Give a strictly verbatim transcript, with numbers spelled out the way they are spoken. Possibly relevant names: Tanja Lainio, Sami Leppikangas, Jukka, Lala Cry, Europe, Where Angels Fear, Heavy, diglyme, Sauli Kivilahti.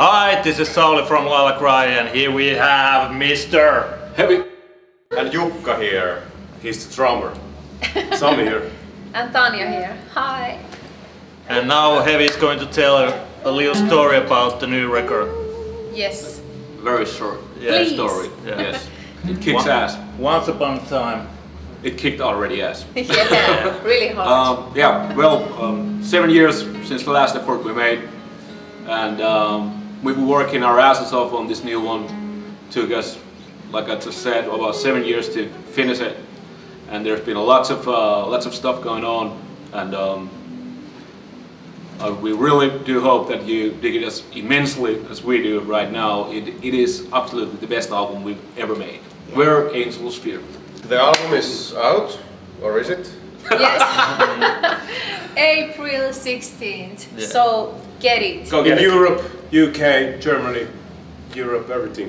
Hi, this is Sauli from Lala Cry, and here we have Mister Heavy and Jukka here. He's the drummer. Sami here. And Tanja here. Hi. And now Heavy is going to tell a, a little story about the new record. Yes. Very short. Yeah, story. Yeah. Yes. It kicks One, ass. Once upon a time. It kicked already ass. Yeah, really hard. Um, yeah, well, um, seven years since the last effort we made. And um, we were working our asses off on this new one. Took us, like I just said, about seven years to finish it. And there's been lots of uh, lots of stuff going on. And um, uh, we really do hope that you dig it as immensely as we do right now. It, it is absolutely the best album we've ever made. Where Angels Fear. The album is out, or is it? Yes, April sixteenth. Yeah. So. Get it. Go get it. Europe, U K, Germany, Europe, everything.